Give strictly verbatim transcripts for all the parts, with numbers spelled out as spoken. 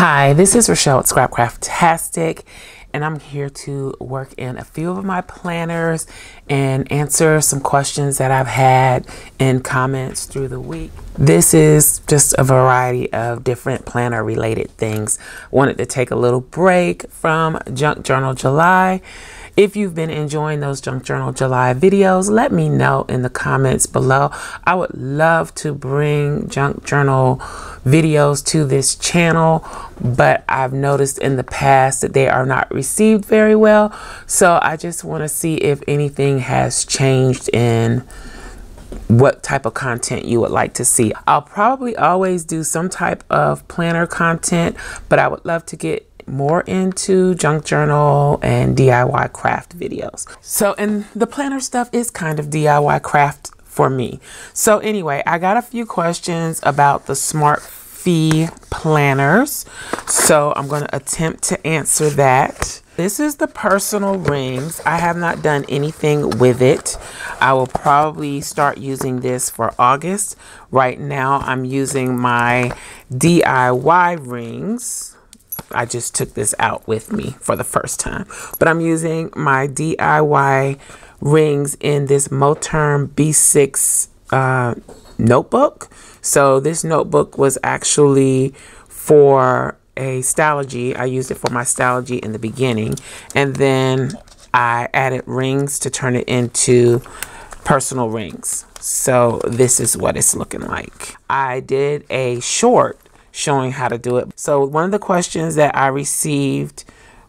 Hi, this is Rochelle at Scrapcrafttastic, and I'm here to work in a few of my planners and answer some questions that I've had in comments through the week. This is just a variety of different planner related things. Wanted to take a little break from Junk Journal July. If you've been enjoying those Junk Journal July videos, let me know in the comments below. I would love to bring Junk Journal videos to this channel, but I've noticed in the past that they are not received very well. So I just want to see if anything has changed in what type of content you would like to see. I'll probably always do some type of planner content, but I would love to get more into junk journal and D I Y craft videos. So, and the planner stuff is kind of D I Y craft for me. So anyway, I got a few questions about the SMARTFEE planners. So I'm going to attempt to answer that. This is the personal rings. I have not done anything with it. I will probably start using this for August. Right now I'm using my D I Y rings. I just took this out with me for the first time, but I'm using my D I Y rings in this Moterm B six uh, notebook. So this notebook was actually for a Stalogy. I used it for my Stalogy in the beginning, and then I added rings to turn it into personal rings. So this is what it's looking like. I did a short showing how to do it. So one of the questions that I received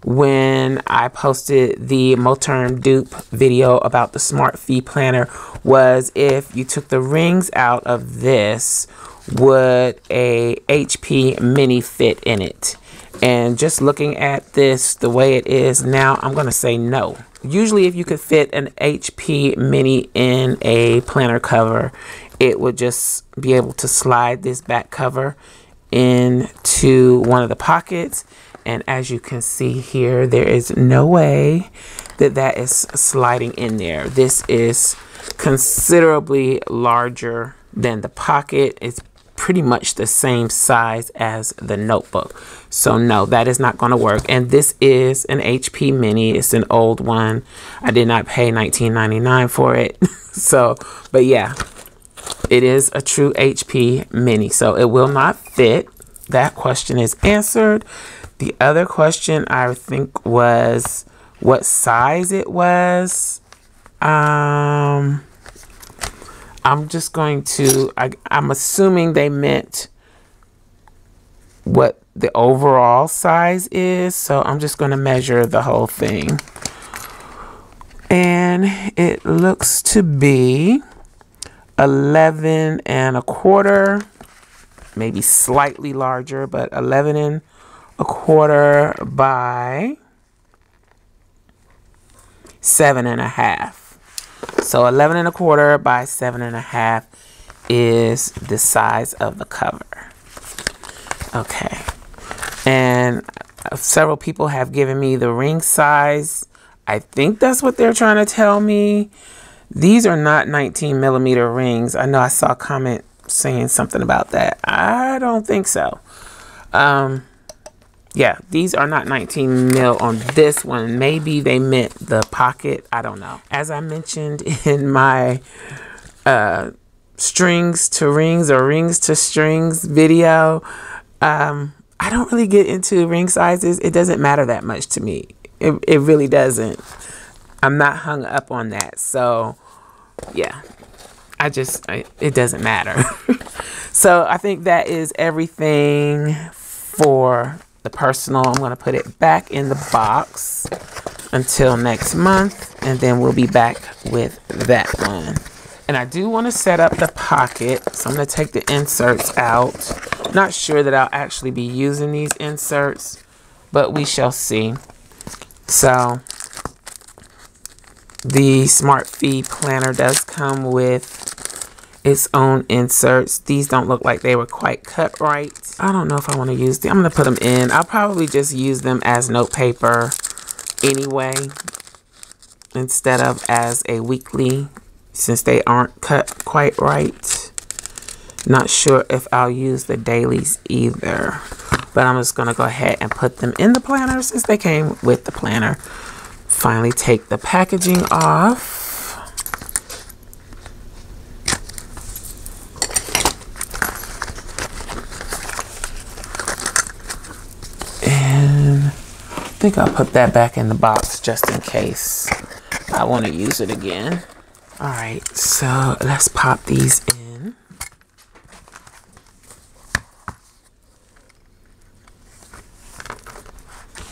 when I posted the Moterm dupe video about the SMARTFEE planner was, if you took the rings out of this, would a H P Mini fit in it? And just looking at this the way it is now, I'm gonna say no. Usually if you could fit an H P Mini in a planner cover, it would just be able to slide this back cover into one of the pockets, and as you can see here, there is no way that that is sliding in there. This is considerably larger than the pocket. It's pretty much the same size as the notebook, so no, that is not going to work. And this is an H P Mini. It's an old one. I did not pay nineteen ninety-nine for it. So, but yeah, it is a true H P Mini, so it will not fit. That question is answered. The other question I think was what size it was. Um, I'm just going to, I, I'm assuming they meant what the overall size is. So I'm just going to measure the whole thing. And it looks to be eleven and a quarter, maybe slightly larger, but eleven and a quarter by seven and a half. So eleven and a quarter by seven and a half is the size of the cover. Okay. And several people have given me the ring size. I think that's what they're trying to tell me. These are not nineteen millimeter rings. I know I saw a comment saying something about that. I don't think so. Um, yeah, these are not nineteen mil on this one. Maybe they meant the pocket. I don't know. As I mentioned in my uh, strings to rings or rings to strings video, um, I don't really get into ring sizes. It doesn't matter that much to me. It, it really doesn't. I'm not hung up on that. So yeah, I just, I, it doesn't matter. So I think that is everything for the personal. I'm going to put it back in the box until next month, and then we'll be back with that one. And I do want to set up the pocket. So I'm going to take the inserts out. Not sure that I'll actually be using these inserts, but we shall see. So the SMARTFEE planner does come with its own inserts. These don't look like they were quite cut right. I don't know if I want to use them. I'm going to put them in. I'll probably just use them as notepaper anyway, instead of as a weekly, since they aren't cut quite right. Not sure if I'll use the dailies either. but I'm just gonna go ahead and put them in the planner since they came with the planner. Finally take the packaging off. I think I'll put that back in the box just in case I want to use it again. All right, so let's pop these in.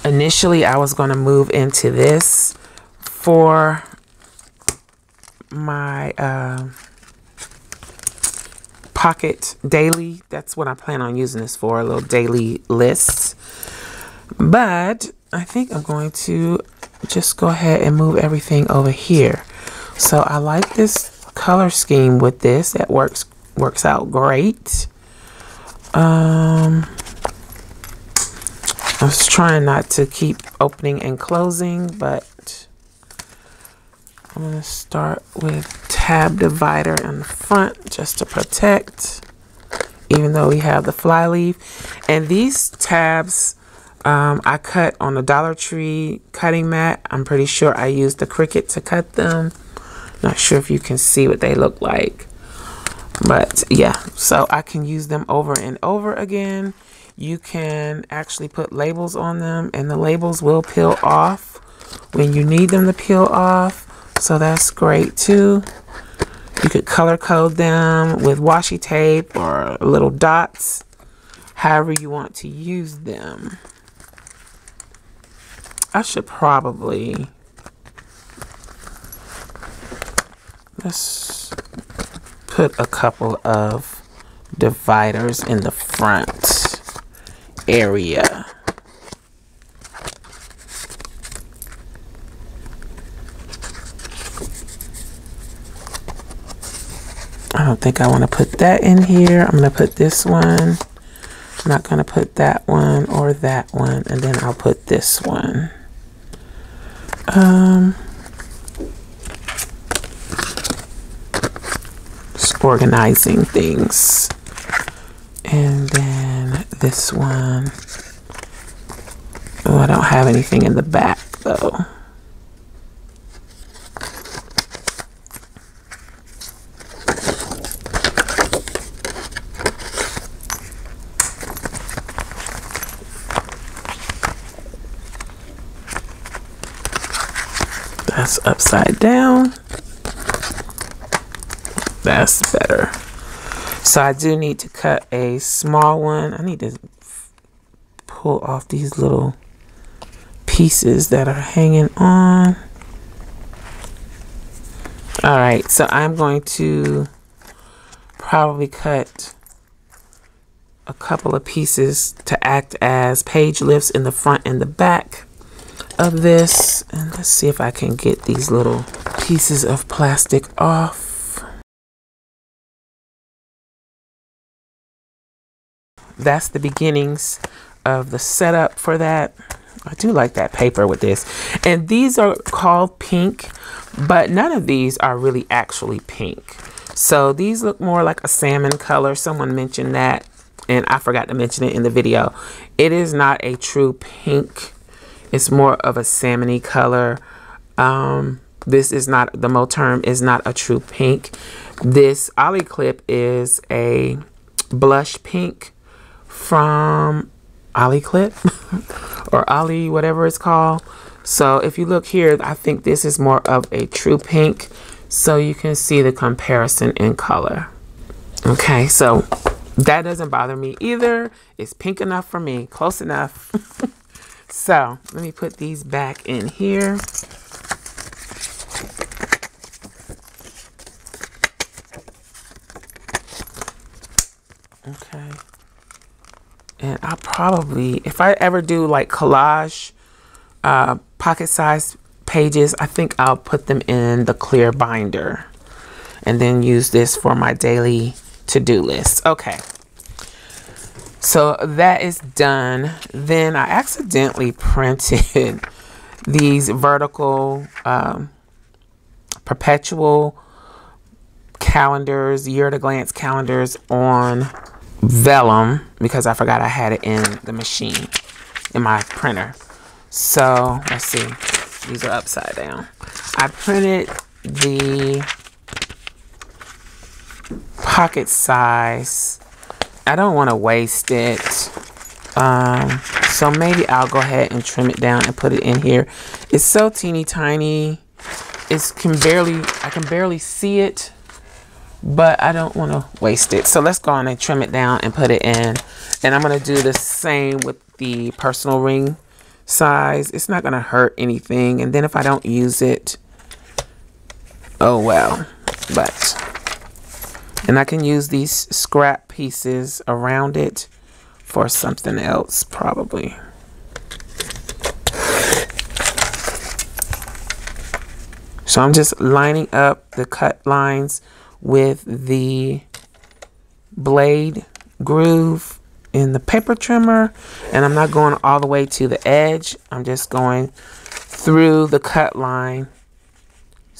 Initially, I was going to move into this for my uh, pocket daily. That's what I plan on using this for, a little daily list. But I think I'm going to just go ahead and move everything over here. So I like this color scheme with this. That works works out great. Um, I was trying not to keep opening and closing, but I'm going to start with tab divider in the front just to protect, even though we have the fly leaf. And these tabs... Um, I cut on the Dollar Tree cutting mat. I'm pretty sure I used the Cricut to cut them. Not sure if you can see what they look like. But yeah, so I can use them over and over again. You can actually put labels on them, and the labels will peel off when you need them to peel off. So that's great too. You could color code them with washi tape or little dots, however you want to use them. I should probably, let's put a couple of dividers in the front area. I don't think I want to put that in here. I'm going to put this one. I'm not going to put that one or that one, and then I'll put this one. Um, just organizing things, and then this one. Oh, I don't have anything in the back though. Upside down. That's better. So I do need to cut a small one. I need to pull off these little pieces that are hanging on. All right, so I'm going to probably cut a couple of pieces to act as page lifts in the front and the back of this, and let's see if I can get these little pieces of plastic off. That's the beginnings of the setup for that. I do like that paper with this, and these are called pink, but none of these are really actually pink. So these look more like a salmon color. Someone mentioned that, and I forgot to mention it in the video. It is not a true pink. It's more of a salmon-y color. Um, this is not, the Moterm is not a true pink. This Ollie clip is a blush pink from Ollie clip or Ollie, whatever it's called. So if you look here, I think this is more of a true pink. So you can see the comparison in color. Okay, so that doesn't bother me either. It's pink enough for me, close enough. So let me put these back in here. Okay. And I'll probably, if I ever do like collage uh, pocket-sized pages, I think I'll put them in the clear binder and then use this for my daily to-do list. Okay. So that is done. Then I accidentally printed these vertical um, perpetual calendars, year at a glance calendars on vellum because I forgot I had it in the machine, in my printer. So let's see, these are upside down. I printed the pocket size. I don't want to waste it, um, so maybe I'll go ahead and trim it down and put it in here. It's so teeny tiny, it's can barely I can barely see it, but I don't want to waste it. So let's go on and trim it down and put it in. And I'm going to do the same with the personal ring size. It's not going to hurt anything, and then if I don't use it, oh well. But and I can use these scrap pieces around it for something else, probably. So I'm just lining up the cut lines with the blade groove in the paper trimmer, and I'm not going all the way to the edge. I'm just going through the cut line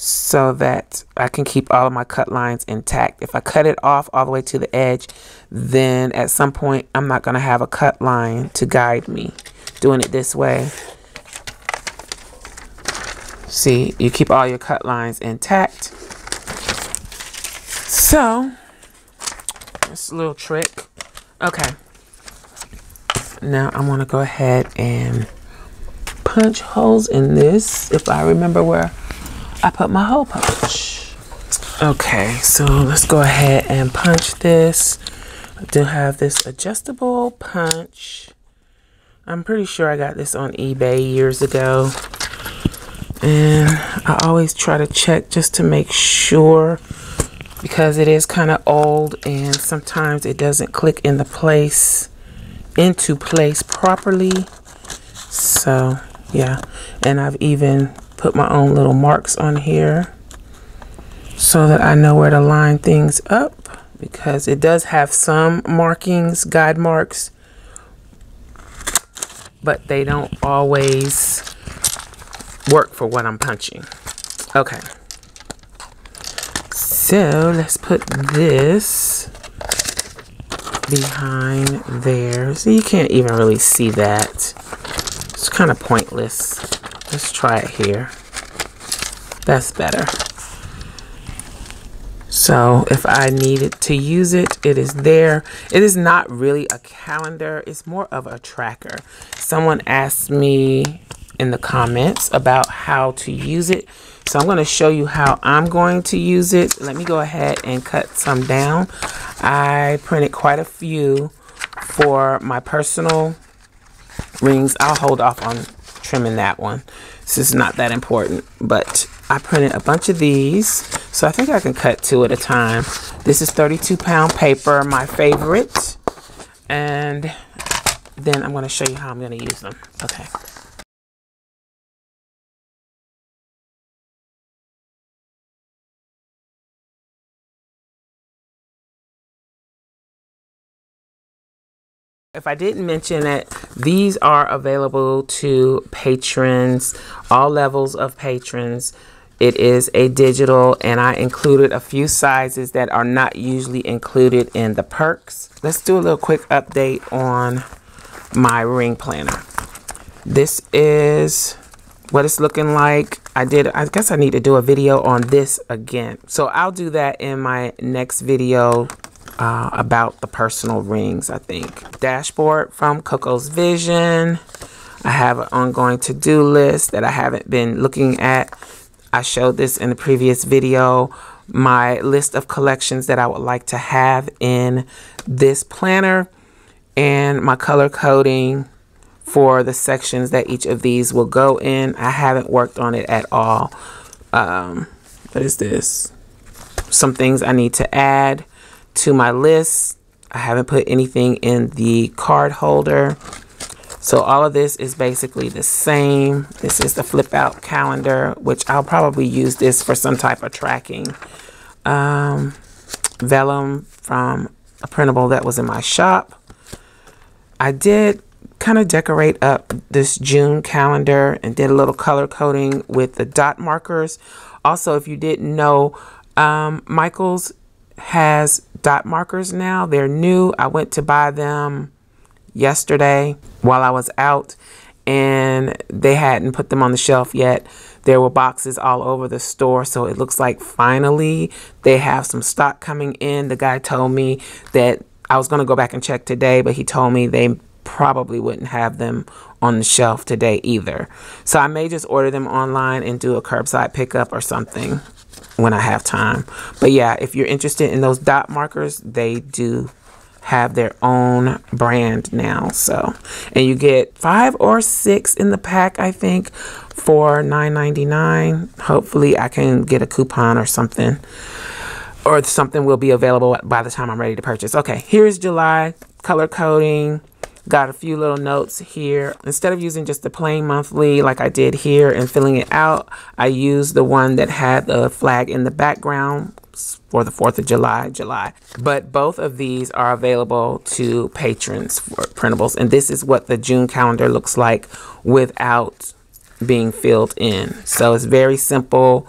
so that I can keep all of my cut lines intact. If I cut it off all the way to the edge, then at some point I'm not going to have a cut line to guide me doing it this way. See, you keep all your cut lines intact. So, this little trick. Okay. Now I'm going to go ahead and punch holes in this if I remember where I put my hole punch. Okay, so let's go ahead and punch this. I do have this adjustable punch. I'm pretty sure I got this on eBay years ago. And I always try to check just to make sure, because it is kind of old and sometimes it doesn't click in the place into place properly. So yeah, and I've even put my own little marks on here so that I know where to line things up, because it does have some markings, guide marks, but they don't always work for what I'm punching. Okay. So let's put this behind there. So you can't even really see that. It's kind of pointless. Let's try it here. That's better. So if I needed to use it, it is there. It is not really a calendar. It's more of a tracker. Someone asked me in the comments about how to use it. So I'm going to show you how I'm going to use it. Let me go ahead and cut some down. I printed quite a few for my personal rings. I'll hold off on trimming that one. This is not that important, but I printed a bunch of these. So I think I can cut two at a time. This is thirty-two pound paper, my favorite. And then I'm going to show you how I'm going to use them. Okay. If I didn't mention it, these are available to patrons, all levels of patrons. It is a digital, and I included a few sizes that are not usually included in the perks. Let's do a little quick update on my ring planner. This is what it's looking like. I did, I guess I need to do a video on this again. So I'll do that in my next video. Uh, about the personal rings, I think. Dashboard from Coco's Vision. I have an ongoing to-do list that I haven't been looking at. I showed this in the previous video. My list of collections that I would like to have in this planner, and my color coding for the sections that each of these will go in. I haven't worked on it at all. Um, what is this? Some things I need to add to my list. I haven't put anything in the card holder. So all of this is basically the same. This is the flip out calendar, which I'll probably use this for some type of tracking. Um, vellum from a printable that was in my shop. I did kind of decorate up this June calendar and did a little color coding with the dot markers. Also, if you didn't know, um, Michaels has dot markers now. They're new. I went to buy them yesterday while I was out, and they hadn't put them on the shelf yet. There were boxes all over the store, so it looks like finally they have some stock coming in. The guy told me that I was going to go back and check today, but he told me they probably wouldn't have them on the shelf today either. So I may just order them online and do a curbside pickup or something when I have time. But yeah, if you're interested in those dot markers, they do have their own brand now. So, and you get five or six in the pack, I think, for nine ninety-nine. Hopefully I can get a coupon or something, or something will be available by the time I'm ready to purchase. Okay, here's July color coding. Got a few little notes here. Instead of using just the plain monthly like I did here and filling it out, I used the one that had the flag in the background for the fourth of July, July. But both of these are available to patrons for printables. And this is what the June calendar looks like without being filled in. So it's very simple,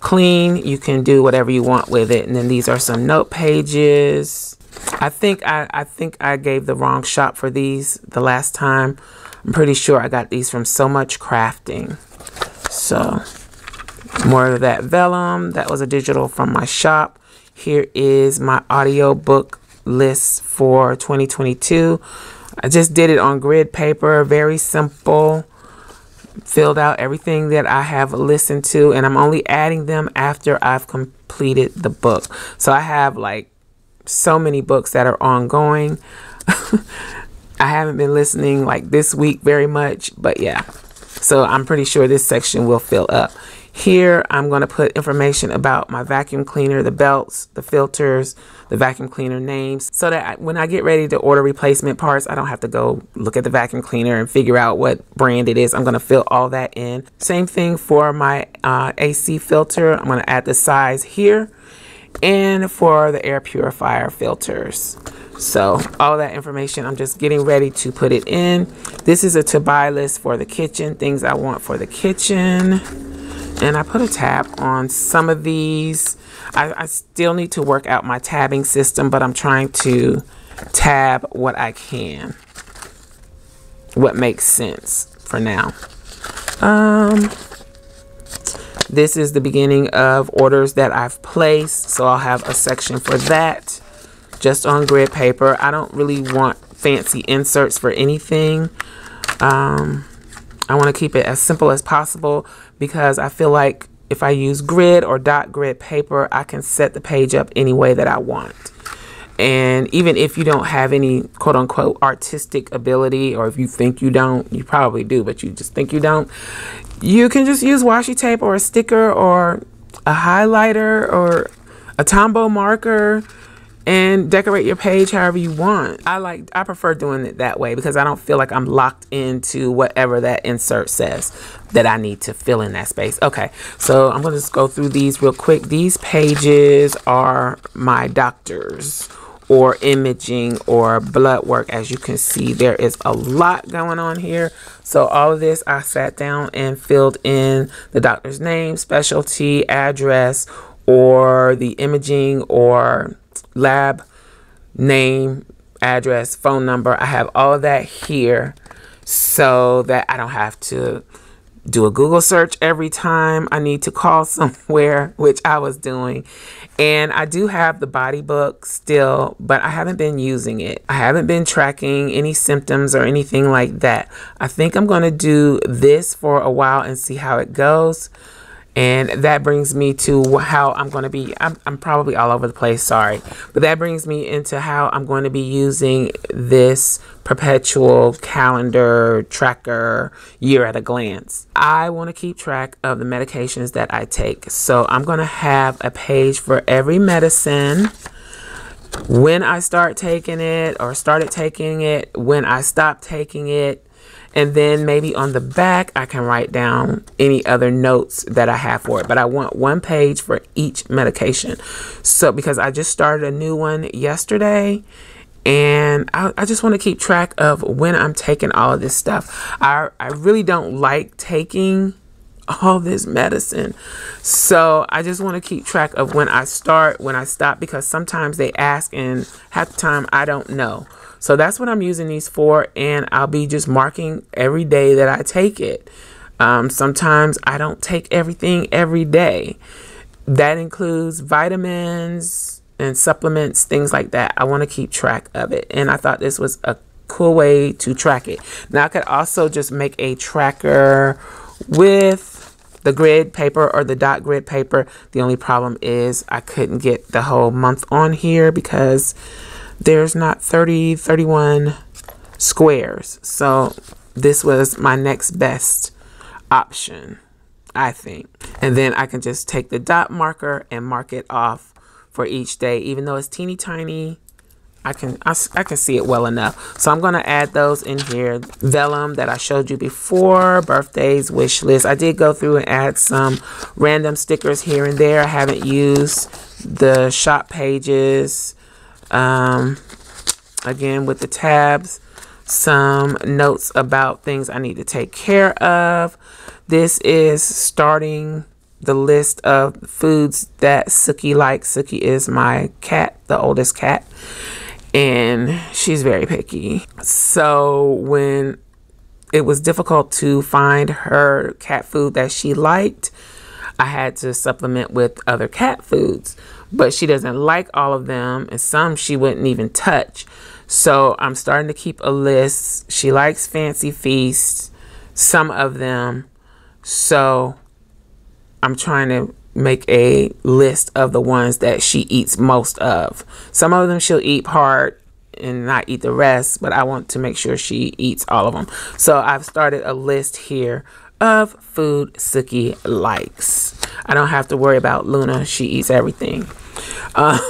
clean. You can do whatever you want with it. And then these are some note pages. I think I, I think I gave the wrong shop for these the last time. I'm pretty sure I got these from So Much Crafting. So more of that vellum. That was a digital from my shop. Here is my audiobook list for twenty twenty-two. I just did it on grid paper, very simple. Filled out everything that I have listened to, and I'm only adding them after I've completed the book. So I have like so many books that are ongoing. I haven't been listening like this week very much, but yeah, so I'm pretty sure this section will fill up. Here I'm going to put information about my vacuum cleaner, the belts, the filters, the vacuum cleaner names, so that I, when I get ready to order replacement parts, I don't have to go look at the vacuum cleaner and figure out what brand it is. I'm going to fill all that in. Same thing for my uh, A C filter. I'm going to add the size here, and for the air purifier filters. So all that information, I'm just getting ready to put it in. This is a to buy list for the kitchen, things I want for the kitchen. And I put a tab on some of these. I, I still need to work out my tabbing system, but I'm trying to tab what I can, what makes sense for now. Um, This is the beginning of orders that I've placed, so I'll have a section for that just on grid paper. I don't really want fancy inserts for anything. Um, I want to keep it as simple as possible, because I feel like if I use grid or dot grid paper, I can set the page up any way that I want. And even if you don't have any quote unquote artistic ability, or if you think you don't, you probably do, but you just think you don't, you can just use washi tape or a sticker or a highlighter or a Tombow marker and decorate your page however you want. I like, I prefer doing it that way, because I don't feel like I'm locked into whatever that insert says that I need to fill in that space. Okay, so I'm gonna just go through these real quick. These pages are my doctors, or imaging, or blood work. As you can see, there is a lot going on here. So all of this, I sat down and filled in the doctor's name, specialty, address, or the imaging or lab name, address, phone number. I have all of that here so that I don't have to do a Google search every time I need to call somewhere, which I was doing. And I do have the body book still, but I haven't been using it. I haven't been tracking any symptoms or anything like that. I think I'm going to do this for a while and see how it goes. And that brings me to how I'm going to be, I'm, I'm probably all over the place, sorry. But that brings me into how I'm going to be using this perpetual calendar tracker, year at a glance. I want to keep track of the medications that I take. So I'm going to have a page for every medicine, when I start taking it or started taking it, when I stopped taking it. And then maybe on the back, I can write down any other notes that I have for it. But I want one page for each medication. So because I just started a new one yesterday, and I, I just want to keep track of when I'm taking all of this stuff. I, I really don't like taking all this medicine. So I just want to keep track of when I start, when I stop, because sometimes they ask and half the time I don't know. So that's what I'm using these for, and I'll be just marking every day that I take it. Um, sometimes I don't take everything every day. That includes vitamins and supplements, things like that. I want to keep track of it, and I thought this was a cool way to track it. Now I could also just make a tracker with the grid paper or the dot grid paper. The only problem is I couldn't get the whole month on here because there's not thirty, thirty-one squares. So this was my next best option, I think. And then I can just take the dot marker and mark it off for each day. Even though it's teeny tiny, I can I, I can see it well enough. So I'm going to add those in here. Vellum that I showed you before, birthdays, wish list. I did go through and add some random stickers here and there. I haven't used the shop pages. Um, again with the tabs, some notes about things I need to take care of. This is starting the list of foods that Suki likes. Suki is my cat, the oldest cat, and she's very picky. So when it was difficult to find her cat food that she liked, I had to supplement with other cat foods, but she doesn't like all of them, and some she wouldn't even touch. So I'm starting to keep a list. She likes Fancy Feast, some of them. So I'm trying to make a list of the ones that she eats most of. Some of them she'll eat part and not eat the rest, but I want to make sure she eats all of them. So I've started a list here of food Suki likes. I don't have to worry about Luna. She eats everything. Um,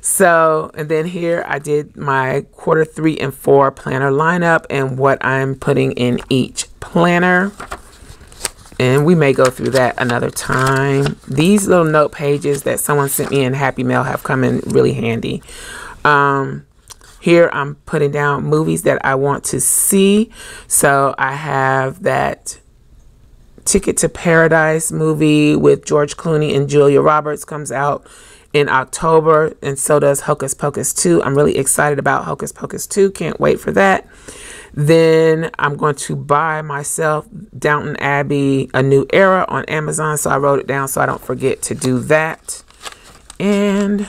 so, and then here I did my quarter three and four planner lineup and what I'm putting in each planner. And we may go through that another time. These little note pages that someone sent me in Happy Mail have come in really handy. Um, here I'm putting down movies that I want to see. So I have that Ticket to Paradise movie with George Clooney and Julia Roberts comes out in October, and so does Hocus Pocus two. I'm really excited about Hocus Pocus two. Can't wait for that. Then I'm going to buy myself Downton Abbey, A New Era on Amazon. So I wrote it down so I don't forget to do that. And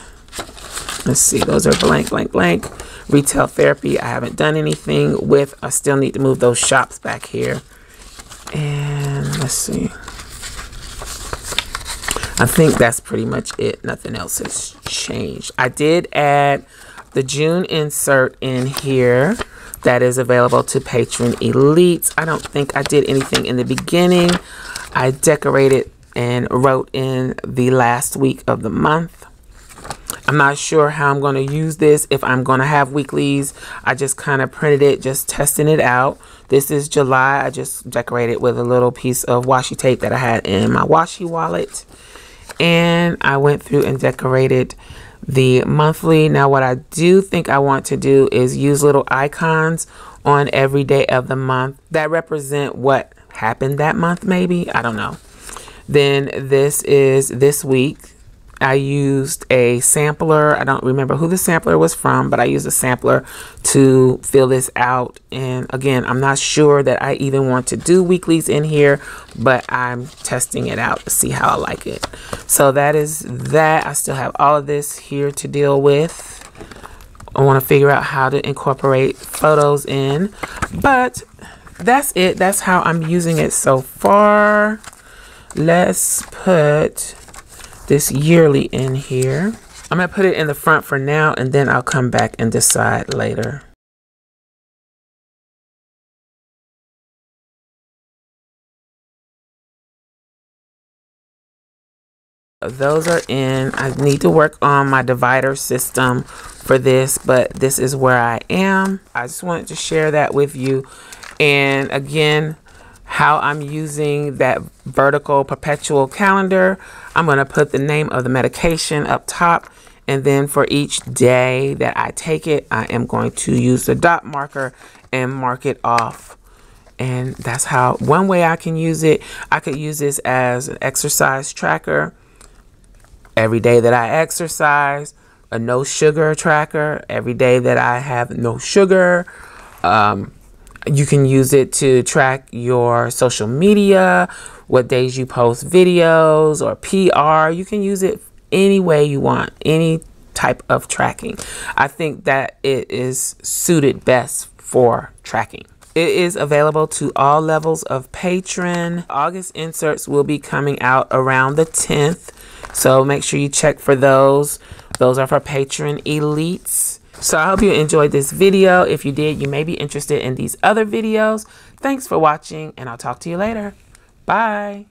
let's see, those are blank, blank, blank. Retail therapy, I haven't done anything with. I still need to move those shops back here. And let's see. I think that's pretty much it. Nothing else has changed. I did add the June insert in here that is available to Patreon Elites. I don't think I did anything in the beginning. I decorated and wrote in the last week of the month. I'm not sure how I'm going to use this, if I'm going to have weeklies. I just kind of printed it, just testing it out. This is July. I just decorated with a little piece of washi tape that I had in my washi wallet. And I went through and decorated the monthly. Now what I do think I want to do is use little icons on every day of the month that represent what happened that month, maybe. I don't know. Then this is this week. I used a sampler. I don't remember who the sampler was from, but I used a sampler to fill this out. And again, I'm not sure that I even want to do weeklies in here, but I'm testing it out to see how I like it. So that is that. I still have all of this here to deal with. I want to figure out how to incorporate photos in, but that's it. That's how I'm using it so far. Let's put this yearly in here. I'm gonna put it in the front for now, and then I'll come back and decide later. Those are in. I need to work on my divider system for this, but this is where I am. I just wanted to share that with you. And again, how I'm using that vertical perpetual calendar. I'm going to put the name of the medication up top, and then for each day that I take it, I am going to use the dot marker and mark it off and that's how one way I can use it. I could use this as an exercise tracker. Every day that I exercise, a no sugar tracker. Every day that I have no sugar. Um, you can use it to track your social media, what days you post videos or P R. You can use it any way you want, any type of tracking. I think that it is suited best for tracking. It is available to all levels of Patreon. August inserts will be coming out around the tenth. So make sure you check for those. Those are for Patreon elites. So I hope you enjoyed this video. If you did, you may be interested in these other videos. Thanks for watching, and I'll talk to you later. Bye.